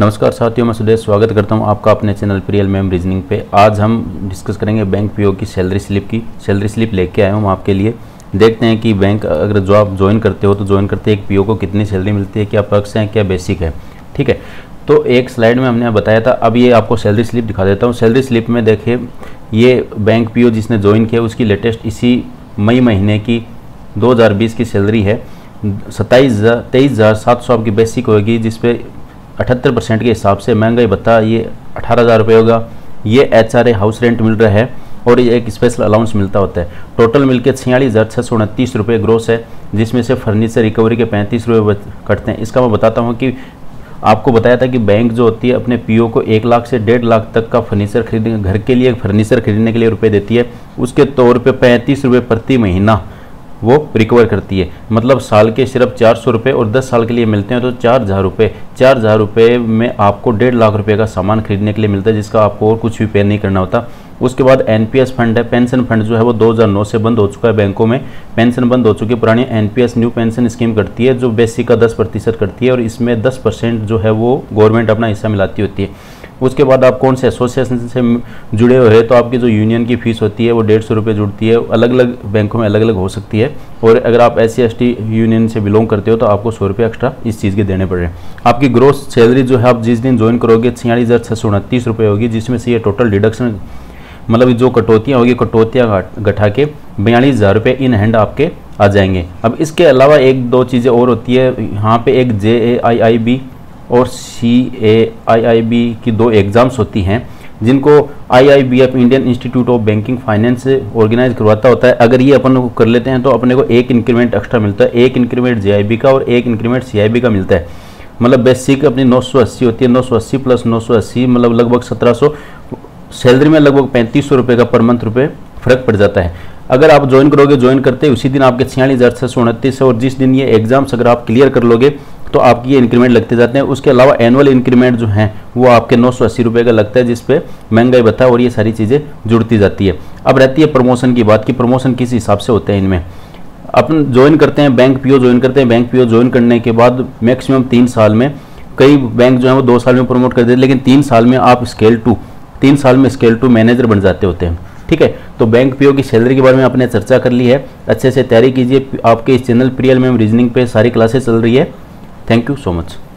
नमस्कार साथियों, मैं सुदेश स्वागत करता हूं आपका अपने चैनल पर रियल मैम रीजनिंग पे। आज हम डिस्कस करेंगे बैंक पीओ की सैलरी स्लिप लेके आए हम आपके लिए। देखते हैं कि बैंक अगर जो आप ज्वाइन करते हो तो ज्वाइन करते एक पीओ को कितनी सैलरी मिलती है, क्या पर्क्स हैं, क्या बेसिक है। ठीक है, तो एक स्लाइड में हमने बताया था। अब ये आपको सैलरी स्लिप दिखा देता हूँ। सैलरी स्लिप में देखिए, ये बैंक पीओ जिसने ज्वाइन किया उसकी लेटेस्ट इसी मई महीने की 2020 की सैलरी है 23,700 आपकी बेसिक होगी, जिसपे 78% के हिसाब से महंगाई भत्ता ये 18,000 रुपये होगा। ये एचआरए हाउस रेंट मिल रहा है और ये एक स्पेशल अलाउंस मिलता होता है। टोटल मिलकर 46,629 रुपये ग्रोस है, जिसमें से फर्नीचर रिकवरी के 35 रुपये कटते हैं। इसका मैं बताता हूँ कि आपको बताया था कि बैंक जो होती है अपने पीओ को 1 लाख से 1.5 लाख तक का फर्नीचर खरीदने, घर के लिए फर्नीचर खरीदने के लिए रुपये देती है। उसके तौर पर 35 रुपये प्रति महीना वो रिकवर करती है। मतलब साल के सिर्फ 400 रुपये और 10 साल के लिए मिलते हैं तो 4,000 रुपये। 4,000 रुपये में आपको 1.5 लाख रुपये का सामान खरीदने के लिए मिलता है, जिसका आपको और कुछ भी पे नहीं करना होता। उसके बाद एनपीएस फंड है, पेंशन फंड जो है वो 2009 से बंद हो चुका है। बैंकों में पेंशन बंद हो चुकी है, पुरानी एनपीएस न्यू पेंशन स्कीम करती है जो बेसिक का 10% करती है और इसमें 10% जो है वो गवर्नमेंट अपना हिस्सा मिलाती होती है। उसके बाद आप कौन से एसोसिएशन से जुड़े हुए हैं तो आपकी जो यूनियन की फीस होती है वो 150 रुपये जुड़ती है। अलग अलग बैंकों में अलग अलग हो सकती है। और अगर आप SCST यूनियन से बिलोंग करते हो तो आपको 100 रुपये एक्स्ट्रा इस चीज़ के देने पड़ रहे हैं। आपकी ग्रोस सैलरी जो है आप जिस दिन ज्वाइन करोगे 46,629 रुपये होगी, जिसमें से ये टोटल डिडक्शन मतलब जो कटौतियाँ होगी, कटौतियाँ घटा के 42,000 रुपये इन हैंड आपके आ जाएंगे। अब इसके अलावा एक दो चीज़ें और होती है यहाँ पे, एक JAIIB और CAIIB की 2 एग्ज़ाम्स होती हैं, जिनको IIBF Indian institute of banking finance organise करवाता होता है। अगर ये अपन को कर लेते हैं तो अपने को एक इंक्रीमेंट एक्स्ट्रा मिलता है। एक इंक्रीमेंट JAIIB का और एक इंक्रीमेंट CAIIB का मिलता है। मतलब बेसिक अपनी 980 होती है, 980 प्लस 980 मतलब लगभग 1,700 सैलरी में लगभग 3,500 रुपये का पर मंथ रुपये फ़र्क पड़ जाता है। अगर आप ज्वाइन करोगे, ज्वाइन करते उसी दिन आपके 46,629 है और जिस दिन ये एग्ज़ाम्स अगर आप क्लियर कर लोगे तो आपकी ये इंक्रीमेंट लगते जाते हैं। उसके अलावा एनुअल इंक्रीमेंट जो हैं वो आपके 980 रुपये का लगता है, जिस पे महंगाई भत्ता और ये सारी चीज़ें जुड़ती जाती है। अब रहती है प्रमोशन की बात कि प्रमोशन किस हिसाब से होते हैं। इनमें अपन ज्वाइन करते हैं, बैंक पीओ ज्वाइन करते हैं। बैंक पीओ ज्वाइन करने के बाद मैक्सिमम 3 साल में, कई बैंक जो है वो 2 साल में प्रमोट कर देते हैं, लेकिन 3 साल में आप स्केल 2 मैनेजर बन जाते होते हैं। ठीक है, तो बैंक पीओ की सैलरी के बारे में आपने चर्चा कर ली है। अच्छे से तैयारी कीजिए। आपके इस चैनल रियल मैम रीजनिंग पे सारी क्लासेस चल रही है। Thank you so much.